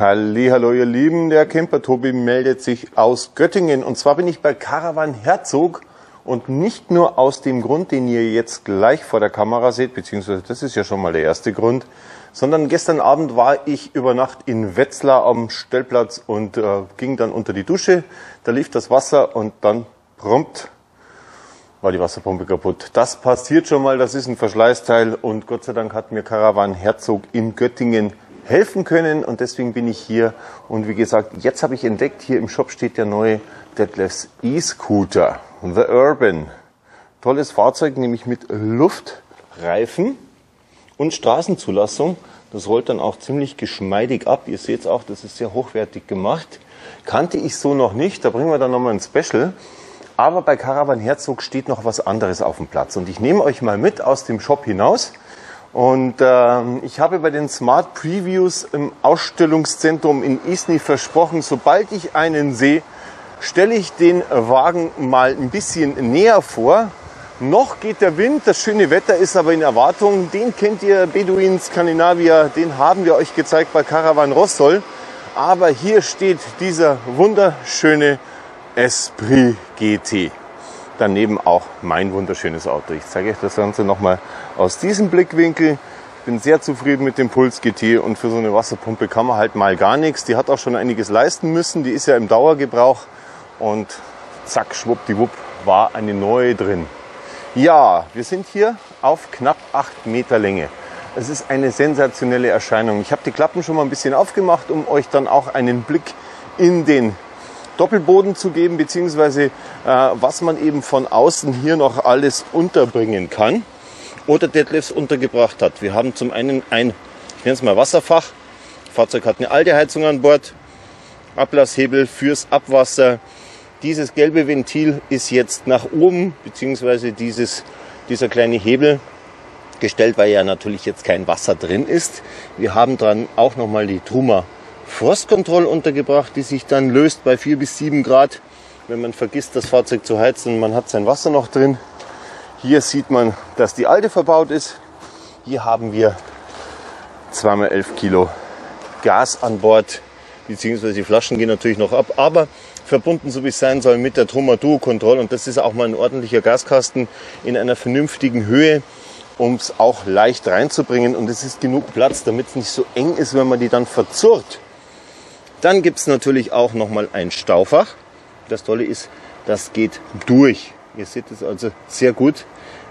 Hallihallo ihr Lieben, der Camper-Tobi meldet sich aus Göttingen und zwar bin ich bei Caravan Herzog und nicht nur aus dem Grund, den ihr jetzt gleich vor der Kamera seht, beziehungsweise das ist ja schon mal der erste Grund, sondern gestern Abend war ich über Nacht in Wetzlar am Stellplatz und ging dann unter die Dusche, da lief das Wasser und dann prompt war die Wasserpumpe kaputt. Das passiert schon mal, das ist ein Verschleißteil und Gott sei Dank hat mir Caravan Herzog in Göttingen helfen können und deswegen bin ich hier und wie gesagt, jetzt habe ich entdeckt, hier im Shop steht der neue Dethleffs E-Scooter, The Urban. Tolles Fahrzeug, nämlich mit Luftreifen und Straßenzulassung. Das rollt dann auch ziemlich geschmeidig ab. Ihr seht es auch, das ist sehr hochwertig gemacht. Kannte ich so noch nicht, da bringen wir dann nochmal ein Special. Aber bei Caravan Herzog steht noch was anderes auf dem Platz und ich nehme euch mal mit aus dem Shop hinaus. Und ich habe bei den Smart Previews im Ausstellungszentrum in Isny versprochen, sobald ich einen sehe, stelle ich den Wagen mal ein bisschen näher vor. Noch geht der Wind, das schöne Wetter ist aber in Erwartung. Den kennt ihr, Beduin Skandinavia, den haben wir euch gezeigt bei Caravan Rossol. Aber hier steht dieser wunderschöne Esprit GT. Daneben auch mein wunderschönes Auto. Ich zeige euch das Ganze nochmal aus diesem Blickwinkel. Ich bin sehr zufrieden mit dem Puls-GT und für so eine Wasserpumpe kann man halt mal gar nichts. Die hat auch schon einiges leisten müssen, die ist ja im Dauergebrauch und zack, schwuppdiwupp war eine neue drin. Ja, wir sind hier auf knapp 8 Meter Länge. Es ist eine sensationelle Erscheinung. Ich habe die Klappen schon mal ein bisschen aufgemacht, um euch dann auch einen Blick in den Doppelboden zu geben, beziehungsweise was man eben von außen hier noch alles unterbringen kann oder Dethleffs untergebracht hat. Wir haben zum einen ein, ich nenne es mal Wasserfach, das Fahrzeug hat eine Alde Heizung an Bord, Ablasshebel fürs Abwasser. Dieses gelbe Ventil ist jetzt nach oben, beziehungsweise dieser kleine Hebel gestellt, weil ja natürlich jetzt kein Wasser drin ist. Wir haben dran auch nochmal die Truma Frost-Control untergebracht, die sich dann löst bei 4 bis 7 Grad, wenn man vergisst, das Fahrzeug zu heizen. Man hat sein Wasser noch drin. Hier sieht man, dass die Alde verbaut ist. Hier haben wir 2x11 Kilo Gas an Bord, beziehungsweise die Flaschen gehen natürlich noch ab, aber verbunden, so wie es sein soll, mit der Truma-Duo-Control. Und das ist auch mal ein ordentlicher Gaskasten in einer vernünftigen Höhe, um es auch leicht reinzubringen. Und es ist genug Platz, damit es nicht so eng ist, wenn man die dann verzurrt. Dann gibt es natürlich auch nochmal ein Staufach. Das Tolle ist, das geht durch. Ihr seht es also sehr gut.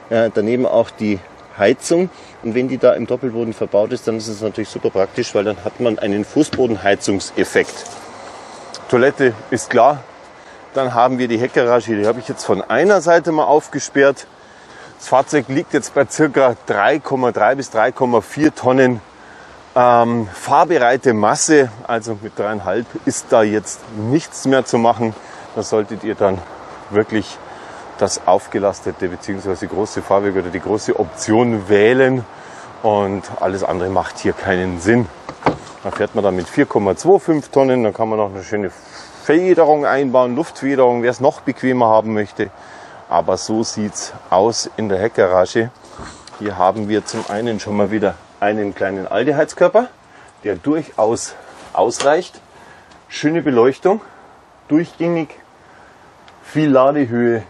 Daneben auch die Heizung. Und wenn die da im Doppelboden verbaut ist, dann ist es natürlich super praktisch, weil dann hat man einen Fußbodenheizungseffekt. Toilette ist klar. Dann haben wir die Heckgarage. Die habe ich jetzt von einer Seite mal aufgesperrt. Das Fahrzeug liegt jetzt bei ca. 3,3 bis 3,4 Tonnen. Fahrbereite Masse, also mit 3,5 ist da jetzt nichts mehr zu machen. Da solltet ihr dann wirklich das aufgelastete bzw. große Fahrwerk oder die große Option wählen und alles andere macht hier keinen Sinn. Da fährt man dann mit 4,25 Tonnen, dann kann man noch eine schöne Federung einbauen, Luftfederung, wer es noch bequemer haben möchte. Aber so sieht es aus in der Heckgarage. Hier haben wir zum einen schon mal wieder einen kleinen Aldeheizkörper, der durchaus ausreicht. Schöne Beleuchtung, durchgängig, viel Ladehöhe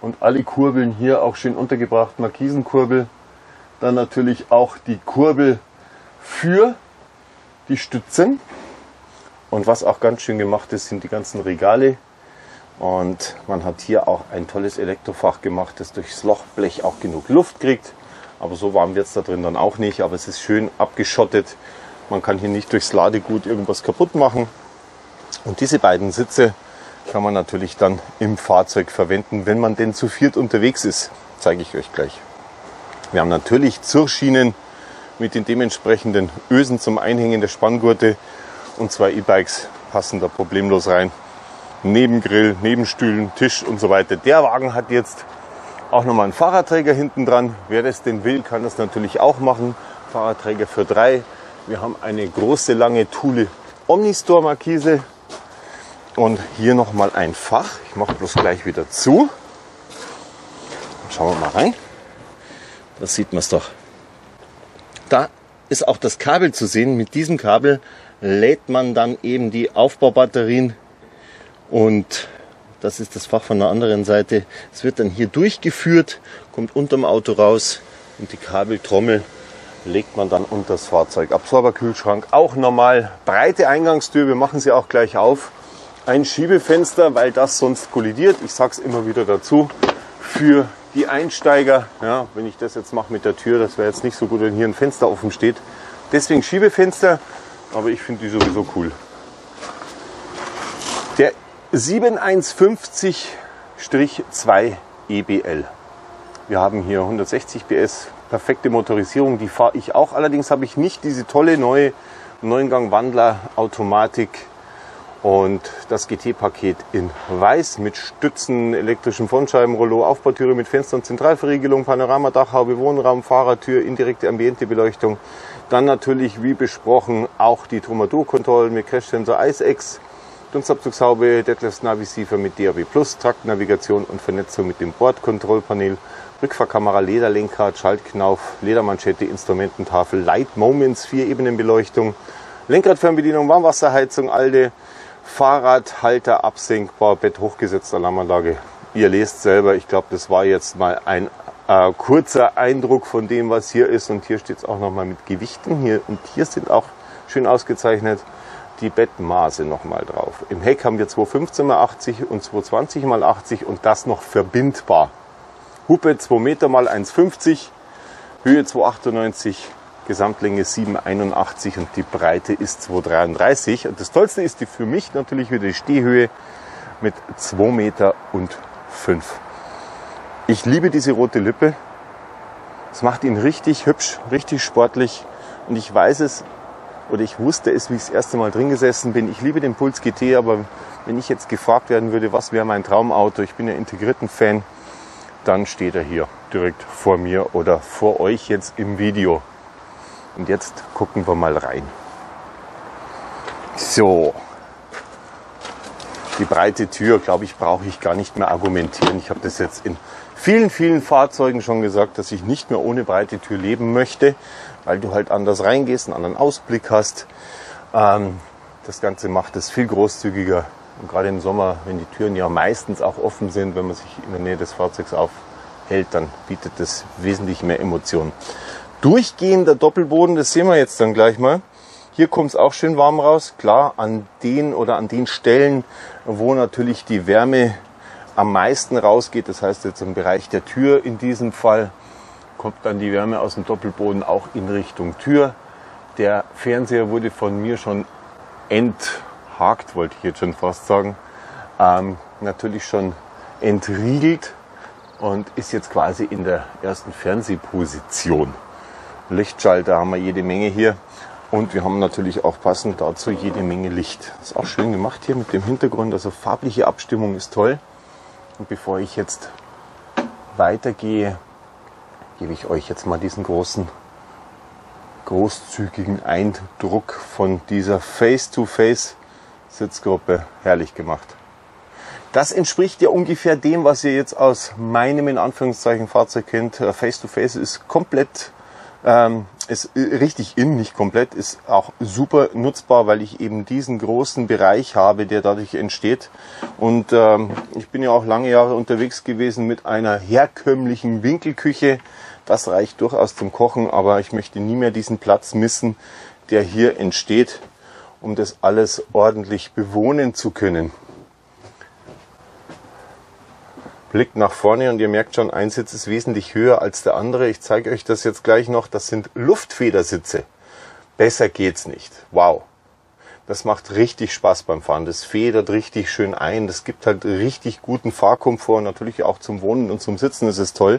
und alle Kurbeln hier auch schön untergebracht. Markisenkurbel, dann natürlich auch die Kurbel für die Stützen. Und was auch ganz schön gemacht ist, sind die ganzen Regale. Und man hat hier auch ein tolles Elektrofach gemacht, das durchs Lochblech auch genug Luft kriegt. Aber so warm wird es da drin dann auch nicht, aber es ist schön abgeschottet. Man kann hier nicht durchs Ladegut irgendwas kaputt machen. Und diese beiden Sitze kann man natürlich dann im Fahrzeug verwenden, wenn man denn zu viert unterwegs ist. Zeige ich euch gleich. Wir haben natürlich Zurrschienen mit den dementsprechenden Ösen zum Einhängen der Spanngurte. Und 2 E-Bikes passen da problemlos rein. Neben Grill, neben Stühlen, Tisch und so weiter. Der Wagen hat jetzt auch nochmal einen Fahrradträger hinten dran. Wer das denn will, kann das natürlich auch machen. Fahrradträger für 3. Wir haben eine große, lange Thule Omnistore Markise. Und hier nochmal ein Fach. Ich mache bloß gleich wieder zu. Schauen wir mal rein. Da sieht man es doch. Da ist auch das Kabel zu sehen. Mit diesem Kabel lädt man dann eben die Aufbaubatterien und das ist das Fach von der anderen Seite. Es wird dann hier durchgeführt, kommt unterm Auto raus und die Kabeltrommel legt man dann unter das Fahrzeug. Absorberkühlschrank auch normal. Breite Eingangstür, wir machen sie auch gleich auf. Ein Schiebefenster, weil das sonst kollidiert. Ich sage es immer wieder dazu. Für die Einsteiger, ja, wenn ich das jetzt mache mit der Tür, das wäre jetzt nicht so gut, wenn hier ein Fenster offen steht. Deswegen Schiebefenster, aber ich finde die sowieso cool. Der 7150-2 EBL. Wir haben hier 160 PS, perfekte Motorisierung, die fahre ich auch. Allerdings habe ich nicht diese tolle neue 9-Gang-Wandler-Automatik und das GT-Paket in Weiß mit Stützen, elektrischem Frontscheibenrollo, Aufbautüre mit Fenstern, Zentralverriegelung, Panoramadachhaube, Wohnraum, Fahrertür, indirekte Ambientebeleuchtung. Dann natürlich, wie besprochen, auch die Truma-Duo-Control mit Crash-Sensor, Ice-X, Dunstabzugshaube, Dethleffs Naviceiver mit DAB Plus, Traktnavigation und Vernetzung mit dem Bordkontrollpanel, Rückfahrkamera, Lederlenkrad, Schaltknauf, Ledermanschette, Instrumententafel, Light Moments, 4-Ebenen-Beleuchtung, Lenkradfernbedienung, Warmwasserheizung, Alde, Fahrradhalter absenkbar, Bett hochgesetzt, Alarmanlage. Ihr lest selber, ich glaube, das war jetzt mal ein kurzer Eindruck von dem, was hier ist. Und hier steht es auch nochmal mit Gewichten hier. Und hier sind auch schön ausgezeichnet die Bettmaße nochmal drauf. Im Heck haben wir 2,15 x 80 und 2,20 x 80 und das noch verbindbar. Hupe 2 m x 1,50 m, Höhe 2,98 m, Gesamtlänge 7,81 und die Breite ist 2,33 m. Und das Tollste ist die für mich natürlich wieder die Stehhöhe mit 2,05 m. Ich liebe diese rote Lippe. Es macht ihn richtig hübsch, richtig sportlich. Und ich weiß es, oder ich wusste es, wie ich das erste Mal drin gesessen bin. Ich liebe den Puls-GT, aber wenn ich jetzt gefragt werden würde, was wäre mein Traumauto, ich bin ja integrierten Fan, dann steht er hier direkt vor mir oder vor euch jetzt im Video. Und jetzt gucken wir mal rein. So, die breite Tür, glaube ich, brauche ich gar nicht mehr argumentieren. Ich habe das jetzt in vielen Fahrzeugen schon gesagt, dass ich nicht mehr ohne breite Tür leben möchte, weil du halt anders reingehst, einen anderen Ausblick hast. Das Ganze macht es viel großzügiger. Und gerade im Sommer, wenn die Türen ja meistens auch offen sind, wenn man sich in der Nähe des Fahrzeugs aufhält, dann bietet das wesentlich mehr Emotionen. Durchgehender Doppelboden, das sehen wir jetzt dann gleich mal. Hier kommt es auch schön warm raus. Klar, an den Stellen, wo natürlich die Wärme am meisten rausgeht, das heißt jetzt im Bereich der Tür in diesem Fall, kommt dann die Wärme aus dem Doppelboden auch in Richtung Tür. Der Fernseher wurde von mir schon enthakt, wollte ich jetzt schon fast sagen, natürlich schon entriegelt und ist jetzt quasi in der ersten Fernsehposition. Lichtschalter haben wir jede Menge hier. Und wir haben natürlich auch passend dazu jede Menge Licht. Das ist auch schön gemacht hier mit dem Hintergrund. Also farbliche Abstimmung ist toll. Und bevor ich jetzt weitergehe, gebe ich euch jetzt mal diesen großzügigen Eindruck von dieser Face-to-Face-Sitzgruppe. Herrlich gemacht. Das entspricht ja ungefähr dem, was ihr jetzt aus meinem, in Anführungszeichen, Fahrzeug kennt. Face-to-Face ist komplett... ist richtig in, nicht komplett, ist auch super nutzbar, weil ich eben diesen großen Bereich habe, der dadurch entsteht. Und ich bin ja auch lange Jahre unterwegs gewesen mit einer herkömmlichen Winkelküche. Das reicht durchaus zum Kochen, aber ich möchte nie mehr diesen Platz missen, der hier entsteht, um das alles ordentlich bewohnen zu können. Blick nach vorne und ihr merkt schon, ein Sitz ist wesentlich höher als der andere. Ich zeige euch das jetzt gleich noch. Das sind Luftfedersitze. Besser geht's nicht. Wow. Das macht richtig Spaß beim Fahren. Das federt richtig schön ein. Das gibt halt richtig guten Fahrkomfort. Natürlich auch zum Wohnen und zum Sitzen ist es toll.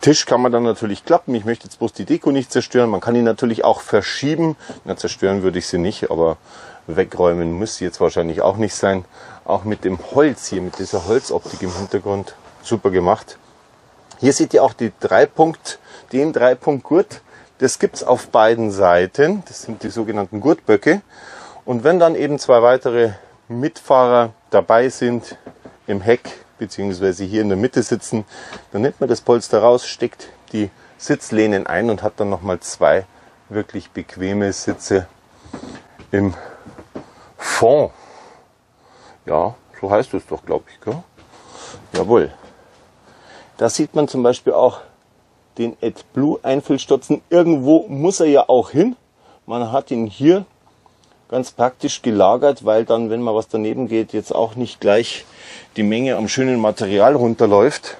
Tisch kann man dann natürlich klappen. Ich möchte jetzt bloß die Deko nicht zerstören. Man kann ihn natürlich auch verschieben. Na, zerstören würde ich sie nicht, aber wegräumen müsste jetzt wahrscheinlich auch nicht sein. Auch mit dem Holz hier, mit dieser Holzoptik im Hintergrund, super gemacht. Hier seht ihr auch die den 3-Punkt-Gurt. Das gibt es auf beiden Seiten. Das sind die sogenannten Gurtböcke. Und wenn dann eben zwei weitere Mitfahrer dabei sind im Heck, beziehungsweise hier in der Mitte sitzen, dann nimmt man das Polster raus, steckt die Sitzlehnen ein und hat dann nochmal zwei wirklich bequeme Sitze im Fond. Ja, so heißt es doch, glaube ich, gell? Jawohl. Da sieht man zum Beispiel auch den AdBlue-Einfüllstutzen. Irgendwo muss er ja auch hin. Man hat ihn hier ganz praktisch gelagert, weil dann, wenn mal was daneben geht, jetzt auch nicht gleich die Menge am schönen Material runterläuft.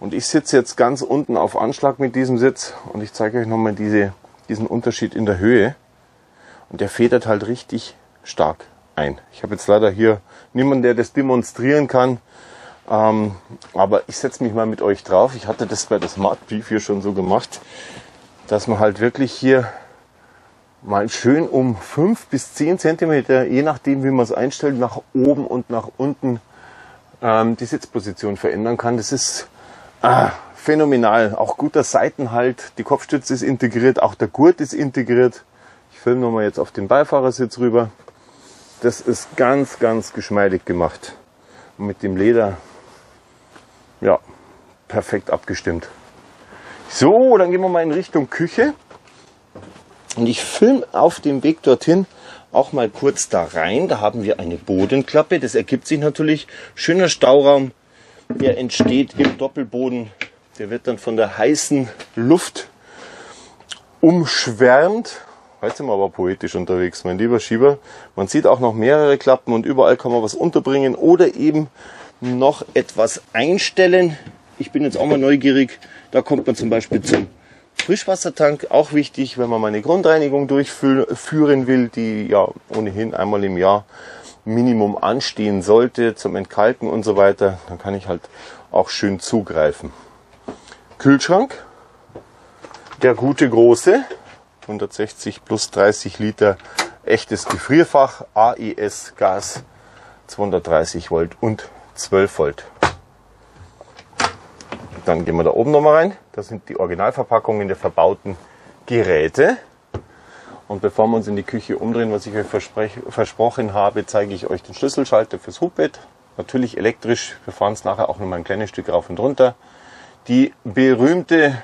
Und ich sitze jetzt ganz unten auf Anschlag mit diesem Sitz und ich zeige euch nochmal diesen Unterschied in der Höhe. Und der federt halt richtig stark ein. Ich habe jetzt leider hier niemanden, der das demonstrieren kann. Aber ich setze mich mal mit euch drauf. Ich hatte das bei der Smart Preview schon so gemacht, dass man halt wirklich hier mal schön um 5 bis 10 Zentimeter, je nachdem wie man es einstellt, nach oben und nach unten die Sitzposition verändern kann. Das ist phänomenal. Auch guter Seitenhalt, die Kopfstütze ist integriert, auch der Gurt ist integriert. Ich filme nochmal jetzt auf den Beifahrersitz rüber. Das ist ganz, ganz geschmeidig gemacht. Und mit dem Leder, ja, perfekt abgestimmt. So, dann gehen wir mal in Richtung Küche. Und ich filme auf dem Weg dorthin auch mal kurz da rein. Da haben wir eine Bodenklappe. Das ergibt sich natürlich. Schöner Stauraum, der entsteht im Doppelboden. Der wird dann von der heißen Luft umschwärmt. Heute sind wir aber poetisch unterwegs, mein lieber Schieber. Man sieht auch noch mehrere Klappen und überall kann man was unterbringen oder eben noch etwas einstellen. Ich bin jetzt auch mal neugierig. Da kommt man zum Beispiel zum Frischwassertank. Auch wichtig, wenn man mal eine Grundreinigung durchführen will, die ja ohnehin einmal im Jahr Minimum anstehen sollte zum Entkalken und so weiter. Dann kann ich halt auch schön zugreifen. Kühlschrank, der gute große. 160 plus 30 Liter echtes Gefrierfach, AES Gas, 230 Volt und 12 Volt. Dann gehen wir da oben nochmal rein. Das sind die Originalverpackungen der verbauten Geräte. Und bevor wir uns in die Küche umdrehen, was ich euch versprochen habe, zeige ich euch den Schlüsselschalter fürs Hubbett. Natürlich elektrisch. Wir fahren es nachher auch nochmal ein kleines Stück rauf und runter. Die berühmte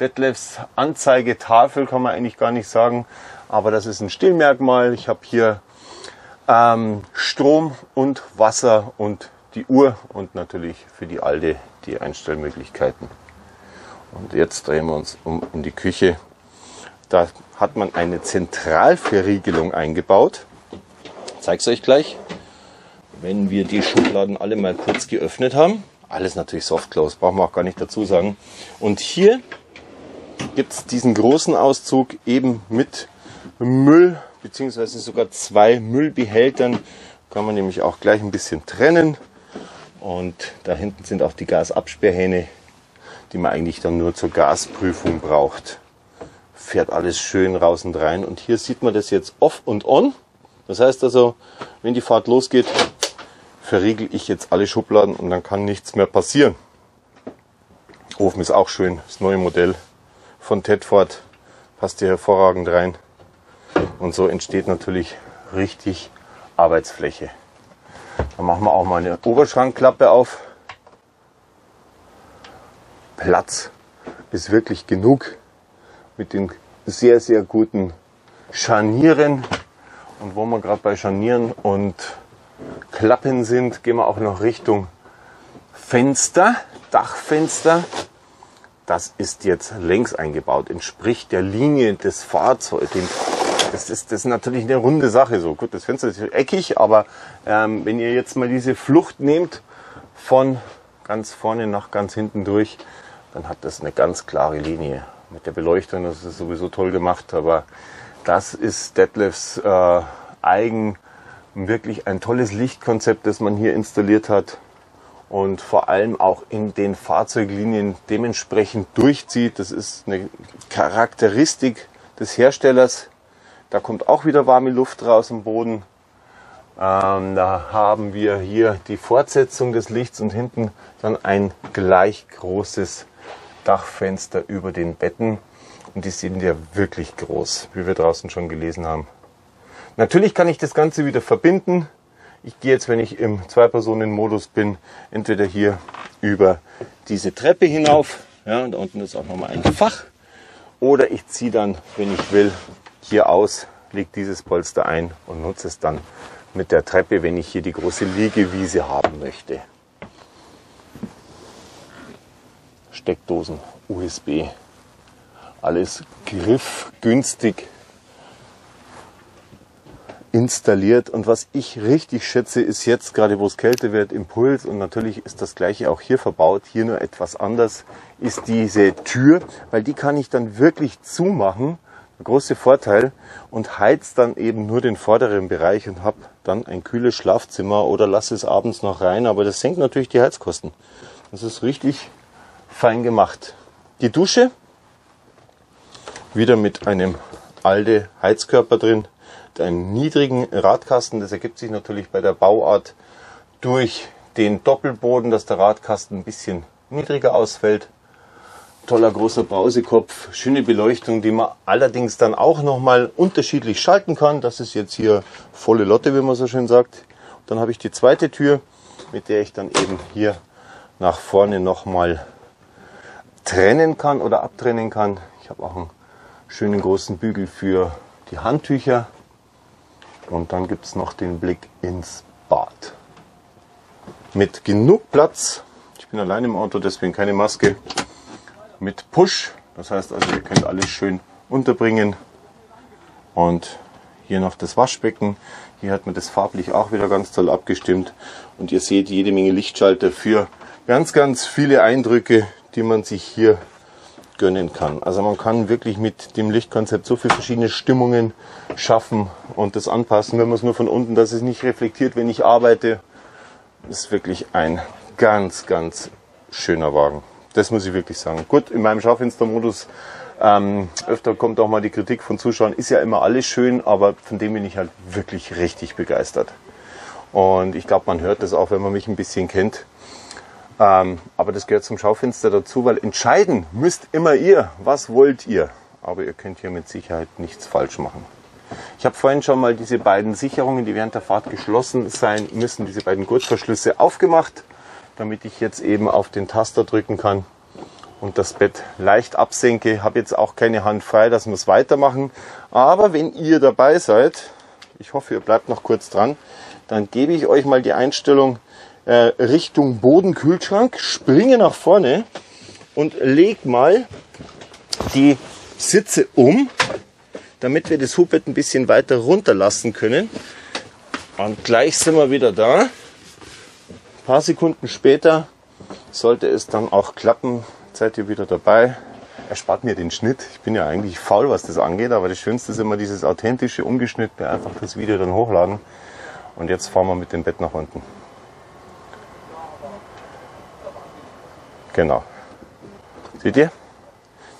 Dethleffs Anzeigetafel kann man eigentlich gar nicht sagen, aber das ist ein Stilmerkmal. Ich habe hier Strom und Wasser und die Uhr und natürlich für die Alde die Einstellmöglichkeiten. Und jetzt drehen wir uns um in die Küche. Da hat man eine Zentralverriegelung eingebaut. Ich zeige es euch gleich, wenn wir die Schubladen alle mal kurz geöffnet haben. Alles natürlich soft close, brauchen wir auch gar nicht dazu sagen. Und hier gibt es diesen großen Auszug eben mit Müll, beziehungsweise sogar zwei Müllbehältern. Kann man nämlich auch gleich ein bisschen trennen. Und da hinten sind auch die Gasabsperrhähne, die man eigentlich dann nur zur Gasprüfung braucht. Fährt alles schön raus und rein. Und hier sieht man das jetzt off und on. Das heißt also, wenn die Fahrt losgeht, verriegel ich jetzt alle Schubladen und dann kann nichts mehr passieren. Ofen ist auch schön, das neue Modell von Tedford, passt hier hervorragend rein und so entsteht natürlich richtig Arbeitsfläche. Dann machen wir auch mal eine Oberschrankklappe auf. Platz ist wirklich genug mit den sehr, sehr guten Scharnieren. Und wo wir gerade bei Scharnieren und Klappen sind, gehen wir auch noch Richtung Fenster, Dachfenster. Das ist jetzt längs eingebaut, entspricht der Linie des Fahrzeugs. Das ist natürlich eine runde Sache. So gut, das Fenster ist eckig, aber wenn ihr jetzt mal diese Flucht nehmt von ganz vorne nach ganz hinten durch, dann hat das eine ganz klare Linie. Mit der Beleuchtung, das ist sowieso toll gemacht, aber das ist Dethleffs eigen. Wirklich ein tolles Lichtkonzept, das man hier installiert hat. Und vor allem auch in den Fahrzeuglinien dementsprechend durchzieht. Das ist eine Charakteristik des Herstellers. Da kommt auch wieder warme Luft raus am Boden. Da haben wir hier die Fortsetzung des Lichts und hinten dann ein gleich großes Dachfenster über den Betten. Und die sind ja wirklich groß, wie wir draußen schon gelesen haben. Natürlich kann ich das Ganze wieder verbinden. Ich gehe jetzt, wenn ich im Zwei-Personen-Modus bin, entweder hier über diese Treppe hinauf, Ja, da unten ist auch nochmal ein Fach. Oder ich ziehe dann, wenn ich will, hier aus, lege dieses Polster ein und nutze es dann mit der Treppe, wenn ich hier die große Liegewiese haben möchte. Steckdosen, USB, alles griffgünstig installiert. Und was ich richtig schätze, ist jetzt gerade, wo es kälter wird, Impuls, und natürlich ist das gleiche auch hier verbaut, hier nur etwas anders, ist diese Tür, weil die kann ich dann wirklich zumachen. Der große Vorteil, und heizt dann eben nur den vorderen Bereich und habe dann ein kühles Schlafzimmer oder lasse es abends noch rein, aber das senkt natürlich die Heizkosten. Das ist richtig fein gemacht. Die Dusche, wieder mit einem Alde Heizkörper drin, mit einem niedrigen Radkasten. Das ergibt sich natürlich bei der Bauart durch den Doppelboden, dass der Radkasten ein bisschen niedriger ausfällt. Toller großer Brausekopf, schöne Beleuchtung, die man allerdings dann auch nochmal unterschiedlich schalten kann. Das ist jetzt hier volle Lotte, wie man so schön sagt. Dann habe ich die zweite Tür, mit der ich dann eben hier nach vorne nochmal trennen kann oder abtrennen kann. Ich habe auch einen schönen großen Bügel für die Handtücher. Und dann gibt es noch den Blick ins Bad. Mit genug Platz, ich bin allein im Auto, deswegen keine Maske. Mit Push, das heißt also, ihr könnt alles schön unterbringen. Und hier noch das Waschbecken, hier hat man das farblich auch wieder ganz toll abgestimmt. Und ihr seht jede Menge Lichtschalter für ganz, ganz viele Eindrücke, die man sich hier gönnen kann. Also man kann wirklich mit dem Lichtkonzept so viele verschiedene Stimmungen schaffen und das anpassen, wenn man es nur von unten, dass es nicht reflektiert, wenn ich arbeite. Das ist wirklich ein ganz, ganz schöner Wagen. Das muss ich wirklich sagen. Gut, in meinem Schaufenstermodus öfter kommt auch mal die Kritik von Zuschauern, ist ja immer alles schön, aber von dem bin ich halt wirklich richtig begeistert. Und ich glaube, man hört das auch, wenn man mich ein bisschen kennt. Aber das gehört zum Schaufenster dazu, weil entscheiden müsst immer ihr, was wollt ihr. Aber ihr könnt hier mit Sicherheit nichts falsch machen. Ich habe vorhin schon mal diese beiden Sicherungen, die während der Fahrt geschlossen sein müssen, diese beiden Gurtverschlüsse aufgemacht, damit ich jetzt eben auf den Taster drücken kann und das Bett leicht absenke. Ich habe jetzt auch keine Hand frei, dass wir es weitermachen. Aber wenn ihr dabei seid, ich hoffe, ihr bleibt noch kurz dran, dann gebe ich euch mal die Einstellung Richtung Bodenkühlschrank, springe nach vorne und leg mal die Sitze um, damit wir das Hubbett ein bisschen weiter runter lassen können. Und gleich sind wir wieder da. Ein paar Sekunden später sollte es dann auch klappen. Jetzt seid ihr wieder dabei. Erspart mir den Schnitt. Ich bin ja eigentlich faul, was das angeht, aber das Schönste ist immer dieses authentische, ungeschnittene, einfach das Video dann hochladen. Und jetzt fahren wir mit dem Bett nach unten. Genau. Seht ihr?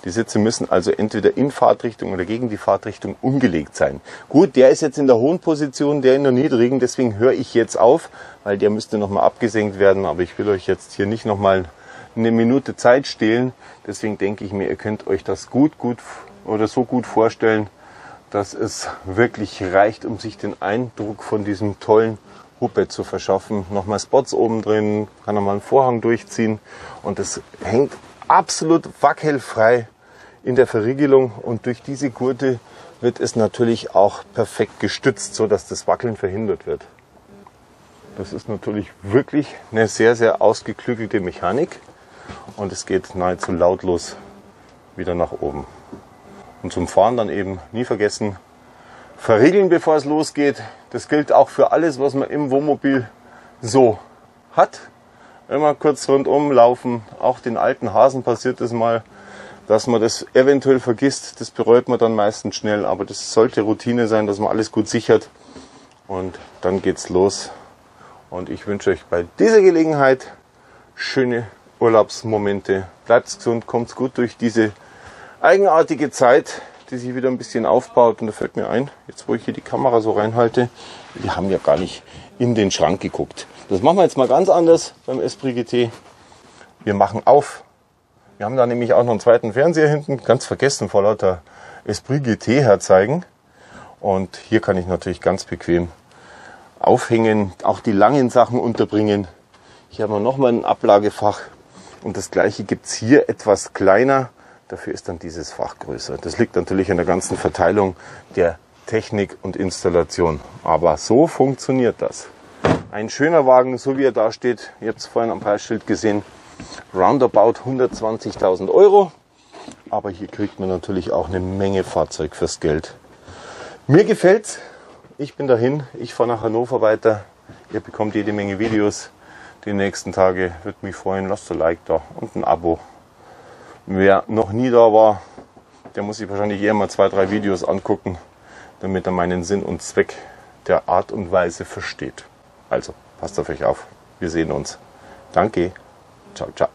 Die Sitze müssen also entweder in Fahrtrichtung oder gegen die Fahrtrichtung umgelegt sein. Gut, der ist jetzt in der hohen Position, der in der niedrigen, deswegen höre ich jetzt auf, weil der müsste nochmal abgesenkt werden, aber ich will euch jetzt hier nicht nochmal eine Minute Zeit stehlen. Deswegen denke ich mir, ihr könnt euch das gut oder so gut vorstellen, dass es wirklich reicht, um sich den Eindruck von diesem tollen Hubbett zu verschaffen. Nochmal Spots oben drin, kann nochmal einen Vorhang durchziehen und es hängt absolut wackelfrei in der Verriegelung und durch diese Gurte wird es natürlich auch perfekt gestützt, so dass das Wackeln verhindert wird. Das ist natürlich wirklich eine sehr, sehr ausgeklügelte Mechanik und es geht nahezu lautlos wieder nach oben. Und zum Fahren dann eben nie vergessen, verriegeln, bevor es losgeht. Das gilt auch für alles, was man im Wohnmobil so hat. Immer kurz rundum laufen. Auch den alten Hasen passiert es mal, dass man das eventuell vergisst. Das bereut man dann meistens schnell. Aber das sollte Routine sein, dass man alles gut sichert. Und dann geht's los. Und ich wünsche euch bei dieser Gelegenheit schöne Urlaubsmomente. Bleibt's gesund, kommt's gut durch diese eigenartige Zeit, die sich wieder ein bisschen aufbaut. Und da fällt mir ein, jetzt wo ich hier die Kamera so reinhalte, wir haben ja gar nicht in den Schrank geguckt. Das machen wir jetzt mal ganz anders beim Esprit GT. Wir machen auf. Wir haben da nämlich auch noch einen zweiten Fernseher hinten, ganz vergessen vor lauter Esprit GT herzeigen. Und hier kann ich natürlich ganz bequem aufhängen, auch die langen Sachen unterbringen. Hier haben wir nochmal ein Ablagefach. Und das gleiche gibt es hier etwas kleiner, dafür ist dann dieses Fach größer. Das liegt natürlich an der ganzen Verteilung der Technik und Installation. Aber so funktioniert das. Ein schöner Wagen, so wie er da steht. Ihr habt es vorhin am Preisschild gesehen. Roundabout 120.000 Euro. Aber hier kriegt man natürlich auch eine Menge Fahrzeug fürs Geld. Mir gefällt's. Ich bin dahin. Ich fahre nach Hannover weiter. Ihr bekommt jede Menge Videos die nächsten Tage. Würde mich freuen. Lasst ein Like da und ein Abo. Wer noch nie da war, der muss sich wahrscheinlich eher mal 2-3 Videos angucken, damit er meinen Sinn und Zweck der Art und Weise versteht. Also, passt auf euch auf. Wir sehen uns. Danke. Ciao, ciao.